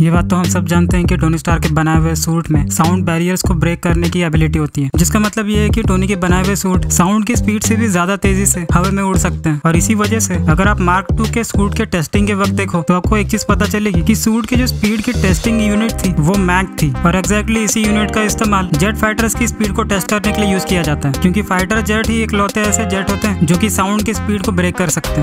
ये बात तो हम सब जानते हैं कि टोनी स्टार के बनाए हुए सूट में साउंड बैरियर्स को ब्रेक करने की एबिलिटी होती है, जिसका मतलब ये है कि टोनी के बनाए हुए सूट साउंड की स्पीड से भी ज्यादा तेजी से हवा में उड़ सकते हैं। और इसी वजह से अगर आप मार्क 2 के सूट के टेस्टिंग के वक्त देखो तो आपको एक चीज पता चलेगी कि सूट की जो स्पीड की टेस्टिंग यूनिट थी वो मैक थी, और एग्जैक्टली इसी यूनिट का इस्तेमाल जेट फाइटर्स की स्पीड को टेस्ट करने के लिए यूज किया जाता है, क्योंकि फाइटर जेट ही इकलौते ऐसे जेट होते हैं जो की साउंड की स्पीड को ब्रेक कर सकते हैं।